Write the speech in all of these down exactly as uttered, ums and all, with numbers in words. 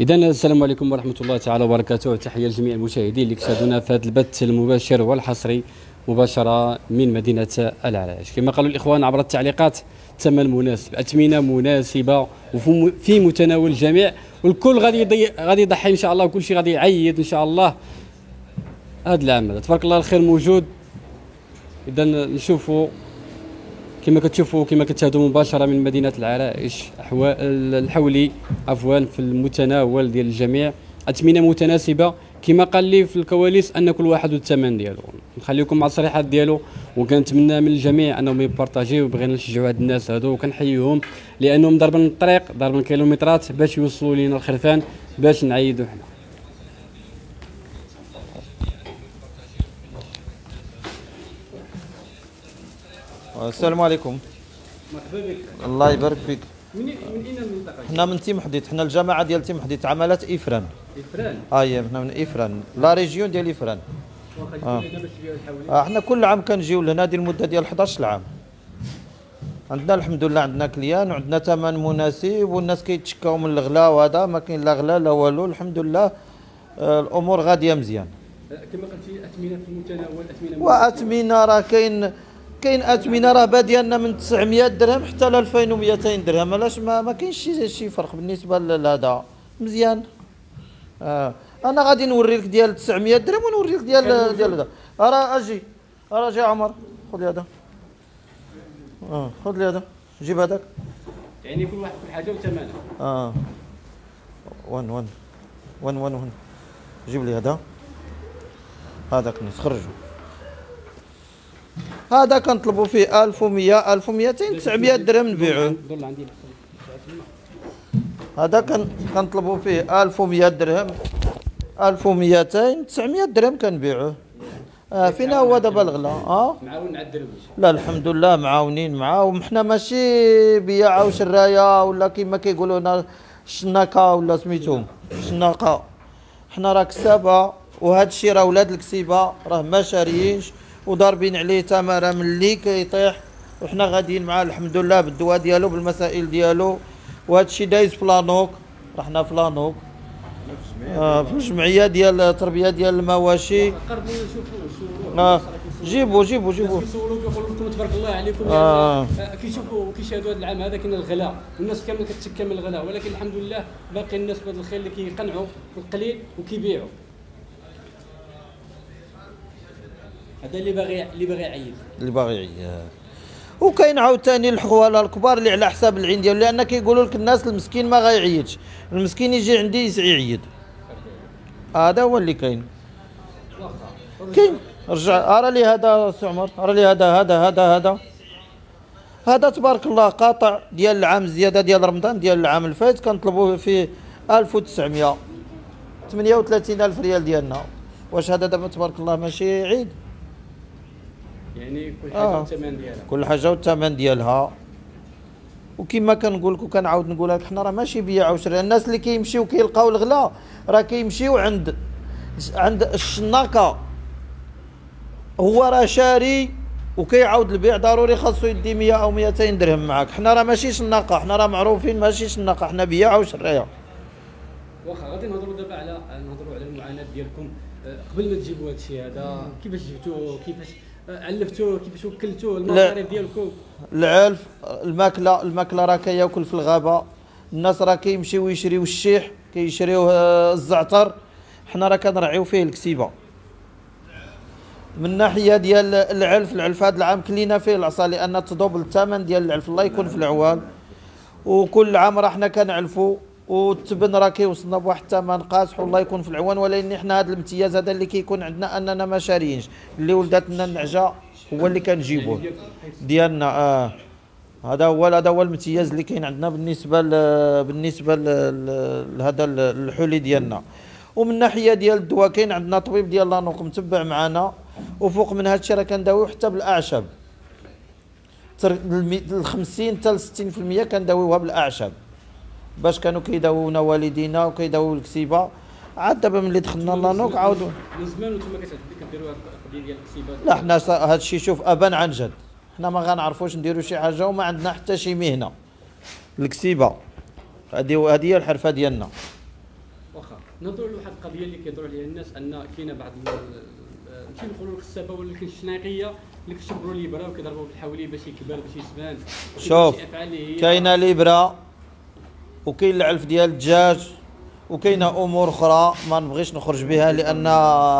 إذا السلام عليكم ورحمة الله تعالى وبركاته، وتحية لجميع المشاهدين اللي كشاهدونا في هذا البث المباشر والحصري مباشرة من مدينة العرائش. كما قالوا الإخوان عبر التعليقات، ثمن مناسب، أثمنة مناسبة وفي متناول الجميع، والكل غادي غادي يضحي إن شاء الله، وكل شيء غادي يعيد إن شاء الله هذا العام. تبارك الله الخير موجود. إذا نشوفوا كما كتشوفوا كما كتشاهدوا مباشره من مدينه العرائش الحولي عفوا في المتناول ديال الجميع، اثمنه متناسبه كما قال لي في الكواليس ان كل واحد والثمن ديالو. نخليكم مع التصريحات ديالو، وكنتمنى من الجميع انهم يبارطاجيو. بغينا نشجعوا هاد الناس هادو وكنحييهم لانهم ضربن الطريق، ضربن كيلومترات باش يوصلوا لينا الخرفان باش نعيدوا حنا. السلام عليكم. مرحبا بك. الله يبارك فيك. من من اين المنطقه؟ حنا من تيم حديت، حنا الجماعه ديال تيم حديت عمالات افران. افران؟ اييه حنا من افران، لا ريجيون ديال افران. واخا جيتوا هنا باش تبيعوا الحولي؟ حنا كل عام كنجيو لهنا ديال المده ديال حداش عام. عندنا الحمد لله عندنا كليان وعندنا ثمن مناسب، والناس كيتشكاو من الغلا وهذا، ما كاين لا غلا لا والو، الحمد لله الامور غاديه مزيان. كما قلتي اثمنه في المتناول اثمنه واثمنه راه كاين كاين اثمنه راه باديه لنا من تسعمية درهم حتى ل ألفين ومئتين درهم، علاش ما ما كاينش شي شي فرق بالنسبه لهذا مزيان. آه. انا غادي نوريك ديال تسعمية درهم ونوريك ديال ديال هذا. راه اجي راه جا عمر، خذ لي هذا. اه خذ لي هذا، جيب هذاك. يعني كل واحد كل حاجه وثمنها. اه وان وان وان وان وان جيب لي هذا، هذاك نخرجو. هذا كنطلبوا فيه ألف ومية ألف ومئتين تسعمية درهم نبيعوه. هذا كنطلبوا فيه ألف ومية درهم ألف ومئتين تسعمية درهم كنبيعوه. آه فينا هو دابا الغلا. اه معاون على الدرويش؟ لا الحمد لله معاونين معاهم، حنا ماشي بياعه وشرايه ولا كما كيقولوا لنا الشناقه ولا سميتهم الشناقه، حنا راه كسابه، وهذا الشيء راه ولاد الكسيبه راه ما شاريينش وضاربين عليه تماره من اللي كيطيح، وحنا غاديين معاه الحمد لله بالدواء ديالو بالمسائل ديالو، وهذا الشيء دايز في لانوك، راه حنا في لانوك آه في الجمعيه ديال التربيه ديال المواشي. قربوا نشوفوا جيبوا جيبوا جيبوا كيسولوا كيقولوا لكم تبارك الله عليكم. آه. كيشوفوا كيشاهدوا هذا العام هذا كاين الغلاء، الناس كامل كتشكى من الغلاء، ولكن الحمد لله باقي الناس بهذا الخير اللي كيقنعوا بالقليل وكيبيعوا. هذا اللي باغي اللي باغي يعيد اللي باغي يعيد. وكاين عاوتاني الحواله الكبار اللي على حساب العين ديالو، لان كيقولوا لك الناس المسكين ما غايعيدش، المسكين يجي عندي يعيد. هذا هو اللي كاين. كاين رجع راه لي هذا سي عمر، راه لي هذا هذا هذا هذا هذا تبارك الله قاطع ديال العام، زياده ديال رمضان ديال العام الفات، كنطلبوا فيه ألف وتسعمية ثمنية وثلاثين ألف ريال ديالنا. واش هذا دابا تبارك الله ماشي عيد؟ يعني كل حاجه آه. والثمن ديالها، كل حاجه والثمن ديالها. وكما كنقول لك وكنعاود نقولها لك، حنا راه ماشي بيع وشراء. الناس اللي كيمشيو كيلقاو الغلا راه كيمشيو عند عند الشناقه، هو راه شاري وكيعاود البيع ضروري خاصو يدي مية او مئتين درهم معاك. حنا راه ماشي شناقه، حنا راه معروفين ماشي شناقه، حنا بيع وشراء. واخا غادي نهضروا دابا على نهضروا على المعاناه ديالكم قبل ما تجيبوا هذا الشيء هذا كيفاش جبتوه كيفاش علفتوه كيفاش وكلتوه المصاريف ديالكم؟ العلف الماكله الماكله راه كياكل في الغابه، الناس راه كيمشيو يشريو الشيح كيشريوه الزعتر، حنا راه كنرعيو فيه الكسيبه. من ناحيه ديال العلف، العلف هذا العام كلينا فيه العصا لان تضوب الثمن ديال العلف الله يكون في العوال، وكل عام راه حنا كنعلفوا والتبن راه كيوصلنا بواحد الثمن قاصح والله يكون في العوان. ولكن حنا هذا الامتياز هذا اللي كيكون عندنا اننا ما شاريينش، اللي ولداتنا النعجه هو اللي كنجيبوه ديالنا. اه هذا هو هذا هو الامتياز اللي كاين عندنا بالنسبه ل بالنسبه لهذا الحلي ديالنا. ومن ناحيه ديال الدواء كاين عندنا طبيب ديال لانوق متبع معنا، وفوق من هذا الشيء راه كنداويو حتى بالاعشاب، خمسين حتى ستين في المية كنداويوها بالاعشاب باش كانوا كيداوونا والدينا وكيداووا الكسيبه. عاد دابا ملي دخلنا لانوك عاودوا من زمان وانتم كتديروا هاد القضيه ديال الكسيبه. لا حنا هذا الشيء شوف ابا عن جد حنا ما غنعرفوش نديروا شي حاجه وما عندنا حتى شي مهنه. الكسيبه هذه هي الحرفه ديالنا. واخا نهضروا لواحد القضيه اللي كيهضروا عليها الناس ان كاينه بعض ماشي نقولوا الخسابه ولا الشناقيه اللي كيشبروا الابره وكيضربوا بالحولي باش يكبر باش يسبان. شوف كاينه الابره وكاين العلف ديال الدجاج وكاينه امور اخرى ما نبغيش نخرج بها لان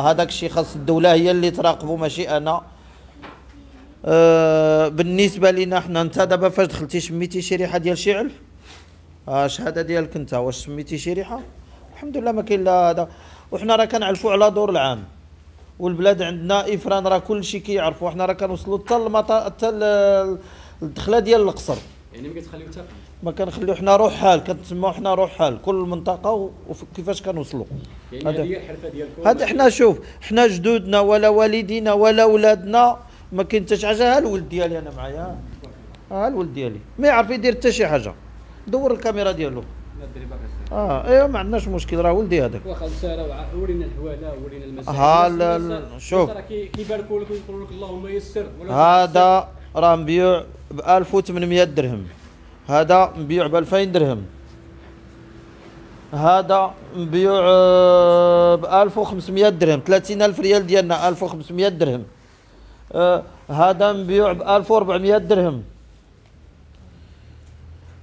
هذاك الشيء خاص الدوله هي اللي تراقبه ماشي انا. أه بالنسبه لنا حنا، انت دابا فاش دخلتي شميتي شي ريحه ديال شي علف؟ ها الشهاده ديالك انت واش شميتي شي ريحه؟ الحمد لله ما كاين لا هذا. وحنا راه كنعلفوا على دور العام والبلاد عندنا افران راه كلشي كيعرفوا، حنا راه كنوصلوا حتى المطا حتى الدخله ديال القصر. يعني ما كتخليو حتى ما كنخليو حنا روح حال، كنتسموا حنا روح حال كل منطقه وكيفاش كنوصلوا. يعني هذه هي الحرفه ديالكم. هذا حنا شوف حنا جدودنا ولا والدينا ولا ولادنا ما كاين حتى شي حاجه. ها الولد ديالي انا معايا، ها الولد ديالي ما يعرف يدير حتى شي حاجه، دور الكاميرا ديالو. اه ايوا ما عندناش مشكل راه ولدي هذاك. واخا ساره ورينا الحواله ورينا المسائل. ها شوف راه كيباركوا لك ويقولوا لك اللهم يسر. هذا راه مبيوع ب ألف وثمنمية درهم، هذا مبيوع ب ألفين درهم، هذا مبيوع ب ألف وخمسمية درهم، ثلاثين ألف ريال ديالنا ألف وخمسمية درهم. آه هذا مبيوع ب ألف وأربعمية درهم.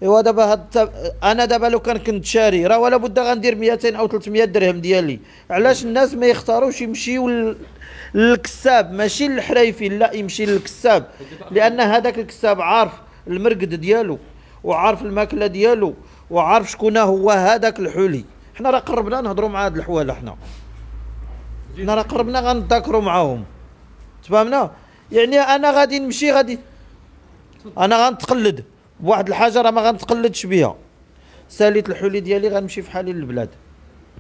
ايوا دابا هاد انا دابا لو كان كنت شاري راه ولا بد غندير مئتين او ثلاثمية درهم ديالي. علاش الناس ما يختاروش يمشيو للكساب ماشي للحرايفي؟ لا يمشي للكساب لان هذاك الكساب عارف المرقد ديالو وعارف الماكله ديالو وعارف شكون هو هذاك الحلي. حنا راه قربنا نهضروا مع هاد الحواله، حنا حنا راه قربنا غنتذاكروا معاهم، تفهمنا؟ يعني انا غادي نمشي غادي انا غنتقلد بواحد الحاجه راه ما غنتقلدش بها. ساليت الحلي ديالي غنمشي في حالي للبلاد.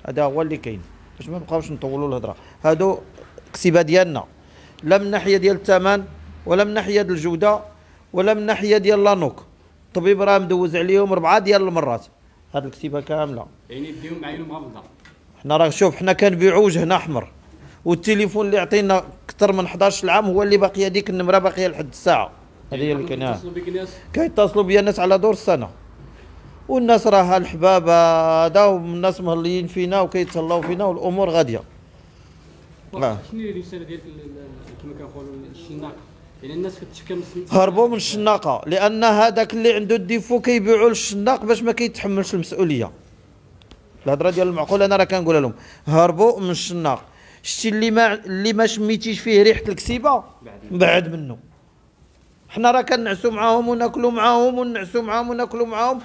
هذا هو اللي كاين باش ما نبقاوش نطولوا الهضره. هادو كسيبه ديالنا لا من ناحيه ديال الثمن ولا من ناحيه ديال الجوده ولا من ناحيه ديال لانوك. الطبيب راه مدوز عليهم ربعه ديال المرات هاد الكتيبه كامله. يعني ديهم عينهم غامضه. حنا راه شوف حنا كنبيعوا وجهنا احمر، والتليفون اللي عطينا اكثر من حداش العام هو اللي باقيه ديك النمره باقيه لحد الساعه. هذه هي الكنايه. كيتصلوا بيا الناس على دور السنه والناس راها الحباب هذا والناس مهليين فينا وكيتهلاو فينا والامور غاديه. شنو هي الرساله ديالك كما كنقولوا الشناقه؟ يعني الناس كتشكى من الشناقه. هربوا من الشناقه لان هذاك اللي عنده الديفو كيبيعوا للشناق باش ما كيتحملش المسؤوليه. الهضره ديال المعقول انا راه كنقولها لهم، هربوا من الشناق. شتي اللي ما اللي ما شميتيش فيه ريحه الكسيبه بعد منه. حنا راه كنعسوا معاهم وناكلوا معاهم ونعسوا معاهم وناكلوا معاهم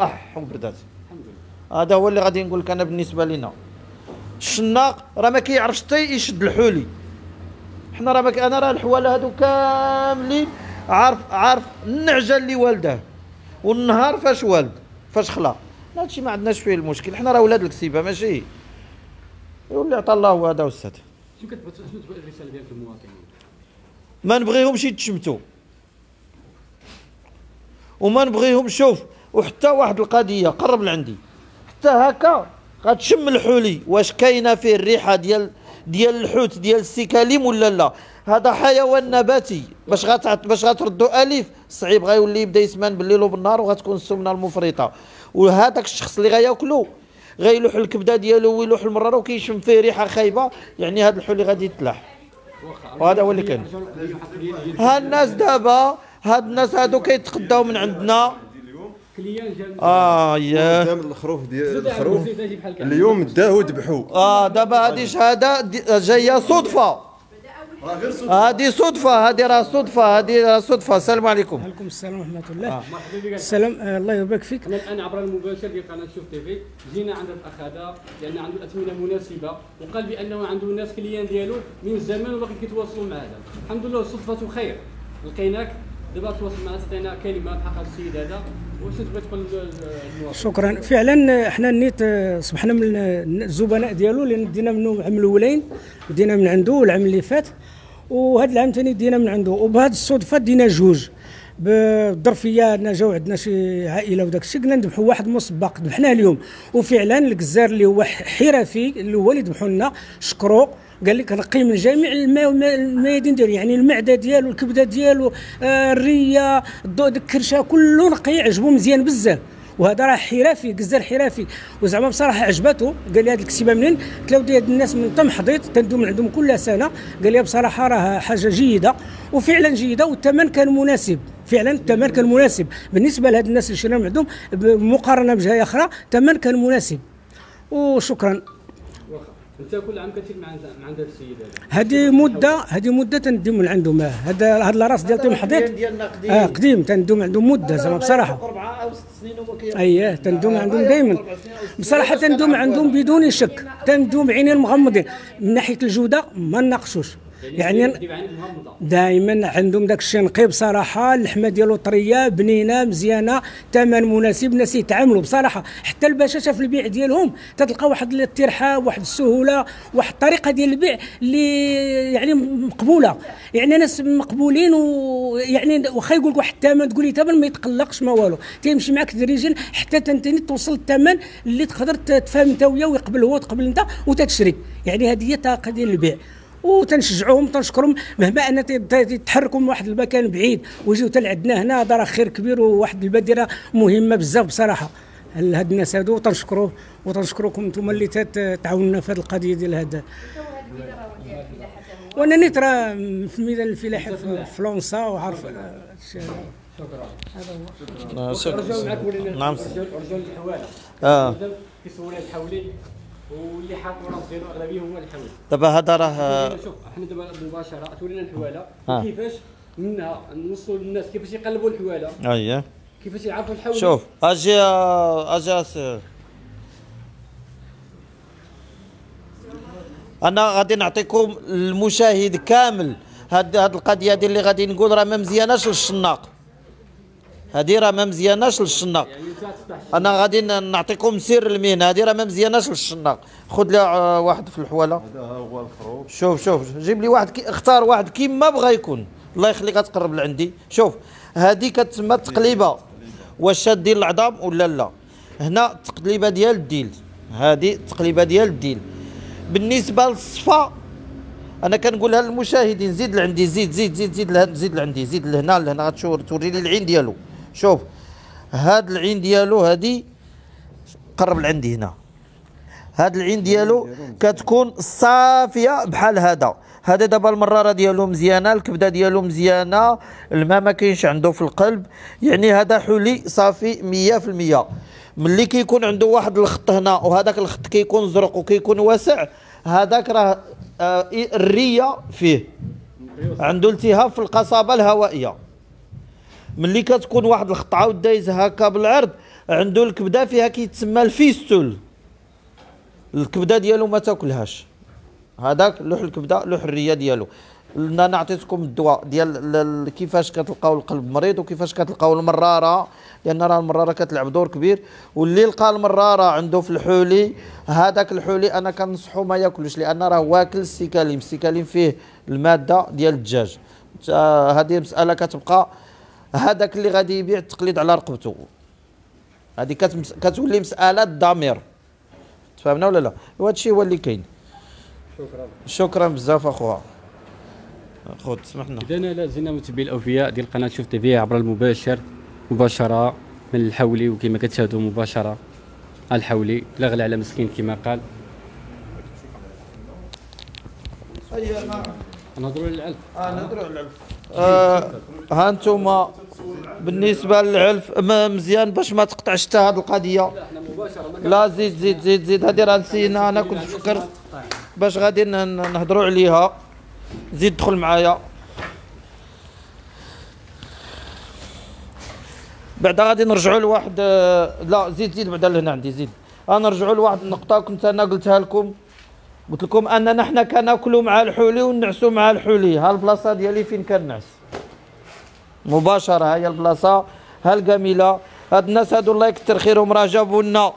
اح وبردات. الحمد لله هذا هو اللي غادي نقول لك انا. بالنسبه لينا الشناق راه ما كيعرفش حتى يشد الحولي. حنا راه انا راه الحواله هادو كاملين عارف عارف النعجه اللي والده والنهار فاش والد فاش خلا. هادشي ما عندناش فيه المشكل، حنا راه ولاد الكسيبه ماشي يولي عطا الله. هذا استاذ شنو كتبغي تقول الرساله ديال المواطنين؟ ما نبغيهمش يتشمتوا وما نبغيهم. شوف وحتى واحد القضيه قرب لعندي حتى هكا غتشم الحلي واش كاينه فيه الريحه ديال ديال الحوت ديال السيكاليم ولا لا. هذا حيوان نباتي باش غت باش غتردوا الف صعيب غيولي يبدا يسمن بالليل وبالنهار وغتكون السمنه المفرطه. وهذاك الشخص اللي غياكلو غيلوح الكبده ديالو ويلوح المراره وكيشم فيه ريحه خايبه، يعني هذا الحل اللي غادي يتلاح. وهذا هو اللي كاين. ها الناس دابا هاد الناس هادو كيتقداو من عندنا. اه يا قدام الخروف ديال الخروف اليوم داو ذبحوا. اه دابا هذه شهاده جايه صدفه، هذه صدفه، هذه راه صدفه، هذه راه صدفه. السلام عليكم. وعليكم السلام ورحمه الله. آه. السلام. آه الله يبارك فيك. انا الان عبر المباشر ديال قناه شوف تي في جينا عند الاخ هذا لان عنده اثمنه مناسبه، وقال بانه عنده ناس كليان ديالو من زمان وباقي كيتواصلوا معاه. الحمد لله صدفه خير، لقيناك دابا تواصل معنا تعطينا كلمه بحق السيد هذا. واش تبغي تقول المواطن؟ شكرا. فعلا حنا نيت صبحنا من الزبناء ديالو اللي دينا منهم العام الاولين، دينا من عنده العام اللي فات، وهذا العام ثاني دينا من عنده، وبهذه الصدفه دينا جوج بالظرفيه. انا جاو عندنا شي عائله وداك الشيء قلنا نذبحوا واحد مسبق، ذبحناه اليوم. وفعلا الجزار اللي هو حرفي اللي هو اللي ذبحوا لنا شكرو، قال لك نقي من جميع الميادين ديالو، يعني المعده ديالو، الكبده ديالو، آه الريه، ديك الكرشه كله نقي، عجبو مزيان بزاف. وهذا راه حرفي، جزار حرفي، وزعما بصراحه عجبته. قال لي هذه الكسيبه منين؟ قلت له ودي هاد الناس من طم حضيت تندوم عندهم كل سنه. قال لي بصراحه راه حاجه جيده، وفعلا جيده، والثمن كان مناسب. فعلا الثمن كان مناسب بالنسبه لهاد الناس اللي شرينا من عندهم مقارنه بجهه اخرى، الثمن كان مناسب. وشكرا. انت كل عام كتجي مع مع هذا السيد هذا؟ هذه مده، هذه مده تندوم من عنده. ما هذا هذا الراس ديال تم حضيت قديم. اه قديم تندوم عنده مده زعما بصراحه أربعة أو ست سنين هو كيعمل. اييه تندوم عندهم دائما بصراحه، تندوم عندهم بدون شك، تندوم عينين مغمضين. من ناحيه الجوده ما ناقشوش، يعني دائما عندهم داك الشيء نقي بصراحه. اللحمه ديالو طريه بنينه مزيانه، ثمن مناسب، الناس يتعاملوا بصراحه. حتى البشاشه في البيع ديالهم تتلقى واحد الترحاب، واحد السهوله، واحد الطريقه ديال البيع اللي يعني مقبوله، يعني ناس مقبولين. ويعني واخا يقول لك واحد الثمن تقول لي ثمن ما يتقلقش ما والو، تيمشي معك تدريجيا حتى تنتني توصل الثمن اللي تقدر تتفاهم انت وياه ويقبل هو وتقبل انت وتتشري. يعني هذه هي الطريقه ديال البيع، وتنشجعوهم تنشكرهم مهما ان تتحركوا من واحد المكان بعيد ويجيو حتى لعندنا هنا. هذا راه خير كبير وواحد البادره مهمه بزاف بصراحه لهاد الناس هادو، وتنشكروه وتنشكروكم انتم اللي تعاونونا في هاد القضيه ديال هذا. وانا نيت راه في ميدان الفلاحه في فرنسا وعارف الشيء هذا. شكرا. شكرا. رجعوا معاك ولينا نعم رجعوا للحواله. اه كيسولوا الحولي واللي حاطوا راه ديالو اغلبيه هما الحواله. دابا هذا راه شوف احنا دابا مباشره تورينا الحواله كيفاش منها نوصلوا للناس كيفاش يقلبوا الحواله. اييه كيفاش يعرفوا الحواله. شوف اجي اجي انا غادي نعطيكم المشاهد كامل هاد هاد القضيه ديال اللي غادي نقول راه ما مزياناش للشناق، هادي راه ما مزياناش للشناق. انا غادي نعطيكم سر المهنه، هادي راه ما مزياناش للشناق. خذ لي واحد في الحواله. هذا هو الخروف. شوف شوف جيب لي واحد، كي اختار واحد كيما بغا يكون. الله يخليك تقرب لعندي. شوف هادي كتسمى التقليبه، واش دير العظام ولا لا. هنا التقليبه ديال الديل، هادي التقليبه ديال الديل. بالنسبه للصفا انا كنقولها للمشاهدين، زيد لعندي، زيد زيد زيد زيد لهنا، زيد لعندي، زيد لهنا لهنا، غتشوف توري لي العين ديالو. شوف هاد العين ديالو هادي، قرب لعندي هنا، هاد العين ديالو كتكون صافيه بحال هذا. هذا دابا المراره ديالو مزيانه، الكبده ديالو مزيانه، الماء ما كاينش عنده في القلب، يعني هذا حلي صافي مية في المية. ملي كيكون عنده واحد الخط هنا وهذاك الخط كيكون زرق وكيكون واسع، هذاك راه الريه فيه، عنده التهاب في القصبه الهوائيه. ملي كتكون واحد الخطعه عاود دايز هكا بالعرض، عنده الكبده فيها كيتسمى الفيستول، الكبده ديالو ما تاكلهاش، هذاك لوح الكبده لوح الريه ديالو. انا عطيتكم الدواء ديال كيفاش كتلقاو القلب مريض وكيفاش كتلقاو المراره، لان راه المراره كتلعب دور كبير. واللي لقى المراره عنده في الحولي، هذاك الحولي انا كنصحو ما ياكلوش، لان راه واكل السيكاليم، السيكاليم فيه الماده ديال الدجاج. هذه مساله كتبقى هذاك اللي غادي يبيع التقليد على رقبته، هذه كتولي مساله الضمير. تفهمنا ولا لا؟ وهذا الشيء هو اللي كاين. شكرا. شكرا بزاف اخوها. خذ سمحنا. اذا لازلنا متبعي الاوفياء ديال قناه شوف تي في عبر المباشر مباشره من الحولي، وكما كتشاهدوا مباشره الحولي لا غلى على مسكين كما قال. نهضروا على العلف. اه نهضروا على العلف. ها انتم بالنسبه للعلف مزيان باش ما تقطعش حتى هذه القضيه. لا زيد زيد زيد زيد هذه راه نسينا، انا كنت فكرت باش غادي نهضروا عليها. زيد دخل معايا بعدا غادي نرجعوا لواحد، لا زيد زيد بعدا لهنا عندي زيد. غنرجعوا لواحد النقطه كنت انا قلتها لكم، قلت لكم اننا حنا كناكلوا مع الحولي ونعسوا مع الحولي. ها البلاصه ديالي فين كنعس مباشره، ها هي البلاصه، ها القميله. هاد الناس هادو الله يكثر خيرهم راه جابوا لنا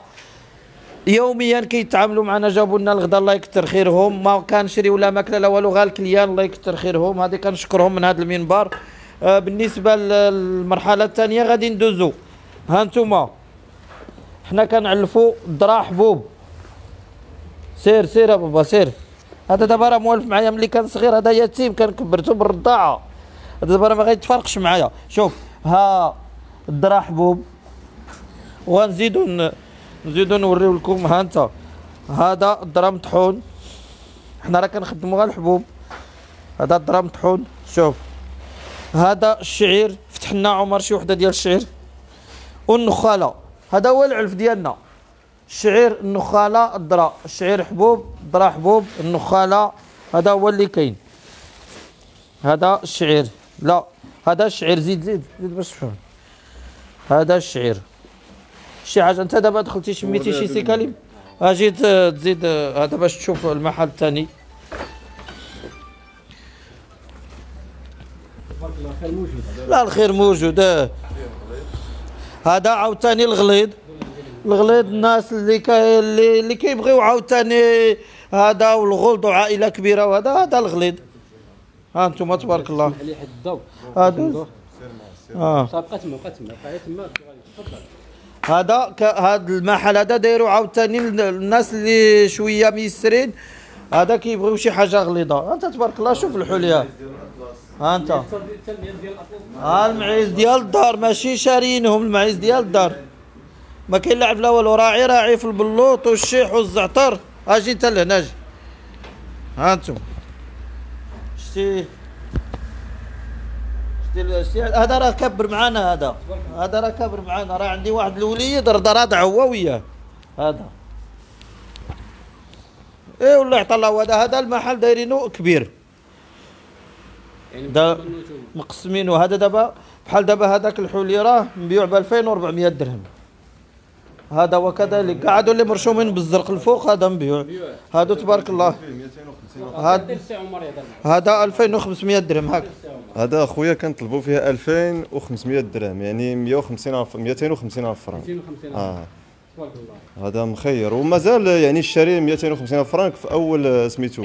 يوميا كيتعاملوا معنا، جابوا لنا الغدا الله يكثر خيرهم، ما كنشريو لا ماكله لا والو غير الكليان الله يكثر خيرهم. هذه كنشكرهم من هذا المنبر. بالنسبه للمرحله الثانيه غادي ندوزو. ها نتوما حنا كنعلفوا الذرا حبوب. سير سير بابا سير. هذا دابا راه موالف معايا ملي كان صغير، هذا يتيم كان كبرته بالرضاعه، هذا دابا راه ما غيتفرقش معايا. شوف ها الذرا حبوب، وغنزيدو نزيدو نوريو لكم. ها انت هذا الذرا مطحون، حنا راه كنخدمو غير الحبوب. هذا الذرا مطحون. شوف هذا الشعير، فتحنا عمر شي وحده ديال الشعير والنخاله. هذا هو العلف ديالنا: الشعير، النخاله، الذرة. الشعير حبوب، الذرة حبوب، النخاله. هذا هو اللي كاين. هذا الشعير، لا هذا الشعير. زيد زيد زيد باش تفهم. هذا الشعير. شي حاجه انت دابا دخلتي شميتي شي سيكاليم، اجي تزيد هذا باش تشوف المحل الثاني. لا الخير موجود. هذا عاوتاني الغليظ. الغليظ الناس اللي كي اللي كيبغيو عاوتاني هذا والغلظ وعائله كبيره، وهذا هذا الغليظ. ها انتم تبارك الله. هادو اه بقى تما بقى تما بقى تما تفضل. هذا هذا المحل هذا دايروا عاوتاني الناس اللي شويه ميسرين، هذا كيبغيو شي حاجه غليظه. انت تبارك الله شوف الحليه. ها انت ها المعيز ديال الدار، ماشي شارينهم، المعيز ديال الدار ما كاين لا عرف لا والو، راعي راعي في البلوط والشيح والزعتر. اجي انت لهنا اجي. ها انتم شتي شتي شتي هذا راه كبر معانا، هذا هذا راه كبر معانا، راه عندي واحد الوليد راه ضاع هو وياه هذا. اي والله يعطى الله. هذا هذا المحل دايرينو كبير، دا مقسمينو. هذا دابا بحال دابا هذاك الحولي راه مبيوع ب ألفين وأربعمائة درهم. هذا وكذلك قعدوا اللي مرشومين بالزرق الفوق، هذا مبيوع. هادو تبارك الله هذا ألفين وخمسمائة درهم. هاك هذا اخويا كنطلبوا فيها ألفين وخمسمائة درهم، يعني مائة وخمسين مائتين وخمسين فرانك. اه تبارك الله هذا مخير ومازال يعني الشاري مائتين وخمسين فرانك في اول سميتو،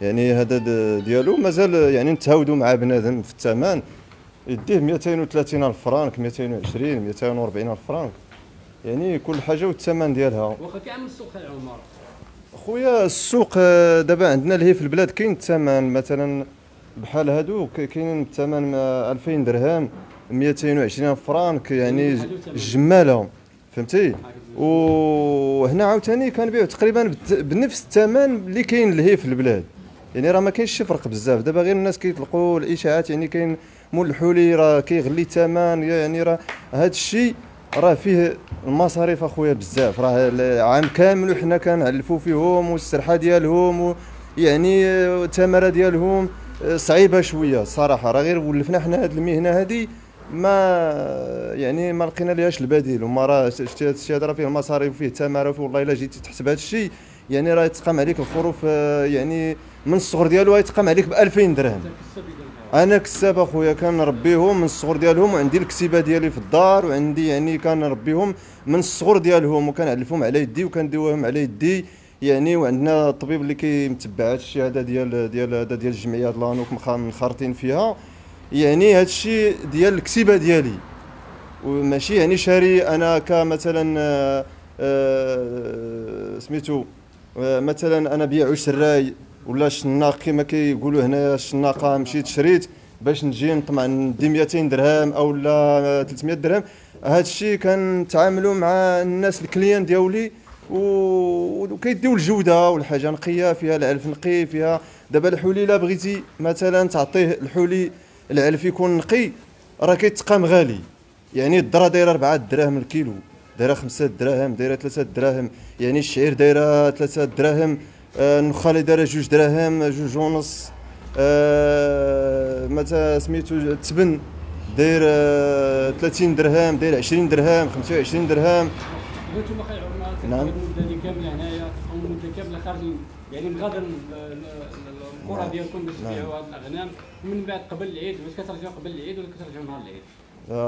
يعني هذا ديالو مازال يعني نتعاودوا مع بنادم في الثمن يديه مائتين وثلاثين الف فرانك، مائتين وعشرين مائتين وأربعين الف فرانك، يعني كل حاجه والثمن ديالها. واخا كيعمل السوق يا عمر خويا؟ السوق دابا عندنا اللي هي في البلاد كاين الثمن، مثلا بحال هادو كاينين الثمن ألفين درهم مائتين وعشرين الف فرانك، يعني الجماله فهمتي. وهنا عاوتاني كنبيعوا تقريبا بنفس الثمن اللي كاين اللي هي في البلاد، يعني راه ما كاينش شي فرق بزاف. دابا غير الناس كيطلقوا الاشاعات، يعني كاين مول الحولي راه كيغلي الثمن، يعني راه هذا الشيء راه فيه المصاريف اخويا بزاف. راه العام كامل وحنا كنعلفوا فيهم، والسرحه ديالهم يعني الثمره ديالهم صعيبه شويه الصراحه. راه غير ولفنا حنا هذه المهنه هذه، ما يعني ما لقينا لهاش البديل. وما راه شتي هذا الشيء، هذا راه فيه المصاريف وفيه الثمره، والله الا جيتي تحسب هذا الشيء يعني راه يتقام عليك الخروف، يعني من الصغر ديالو يتقام عليك ب ألفين درهم. انا كساب اخويا كنربيهم من الصغر ديالهم، وعندي الكسيبه ديالي في الدار، وعندي يعني كنربيهم من الصغر ديالهم، وكنعلفهم على يدي وكنديوهم على يدي يعني. وعندنا الطبيب اللي كيتبع هذا الشيء هذا ديال ديال هذا ديال الجمعيه لانوك منخرطين فيها، يعني هذا الشيء ديال الكسيبه ديالي، وماشي يعني شاري انا كمثلا آآ آآ سميتو آآ مثلا انا بيع شراي ولا شناق كما كيقولوا هنا الشناقه. مشيت شريت باش نجي نطمع ندي مائتين درهم او لا ثلاثمائة درهم، هذا الشيء كنتعاملوا مع الناس الكليان دياولي وكيديو الجوده والحاجه نقيه فيها العلف نقي فيها. دابا الحلي لا بغيتي مثلا تعطيه الحلي العلف يكون نقي راه كيتقام غالي، يعني الذره دايره أربعة دراهم الكيلو، دايره خمسة دراهم، دايره ثلاثة دراهم، يعني الشعير دايره ثلاثة دراهم، النخاله دايره جوج دراهم جوج ونص، متى سميتو التبن داير ثلاثين درهم، داير عشرين درهم، خمسة وعشرين درهم. وانتم كيعمروا نعم المده كامله هنايا تقوموا المده كامله خارجين، يعني من غدا الكره ديالكم باش تبيعوا هاد الاغنام، ومن بعد قبل العيد واش كترجعوا قبل العيد ولا كترجعوا نهار العيد؟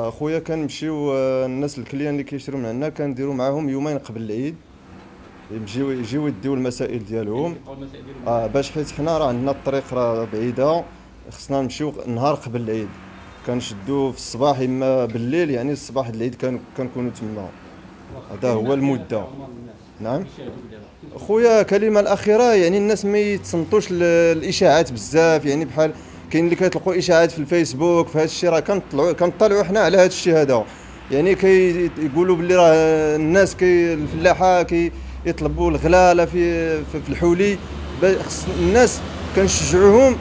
اخويا كنمشيو الناس الكليان اللي كيشريو من عندنا كنديروا معاهم يومين قبل العيد، يجيو يجيو يديو المسائل ديالهم اه باش حيت حنا راه عندنا الطريق راه بعيده، خصنا نمشيو نهار قبل العيد، كنشدو في الصباح اما بالليل، يعني الصباح العيد كنكونوا تما. هذا هو المده. نعم خويا كلمه الاخيره، يعني الناس ما يتصنتوش الاشاعات بزاف، يعني بحال كاين اللي كتلقوا اشاعات في الفيسبوك في هذا الشيء، راه كنطلعوا كنطلعوا حنا على هذا الشيء هذا، يعني كيقولوا كي باللي راه الناس كي الفلاحه كي يطلبوا الغلاله في في الحولي، الناس كنشجعوهم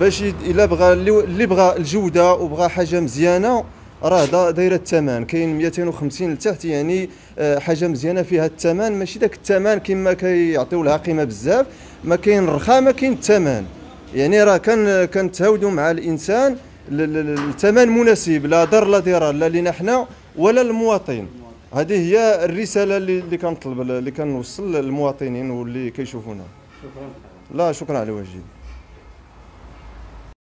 باش الا بغى اللي بغى الجوده وبغى حاجه مزيانه راه دايره الثمن، كاين مئتين وخمسين لتحت، يعني حاجه مزيانه فيها الثمن، ماشي داك الثمن كما كيعطيو لها قيمه بزاف، ما كاين الرخامه كاين الثمن، يعني راه كان كنتهاودوا مع الانسان الثمن مناسب، لا ضر لا ضرار لا لينا حنا ولا المواطن. هذه هي الرساله اللي كنطلب اللي كنوصل للمواطنين واللي كيشوفونا. شكرا. لا شكرا على واجب.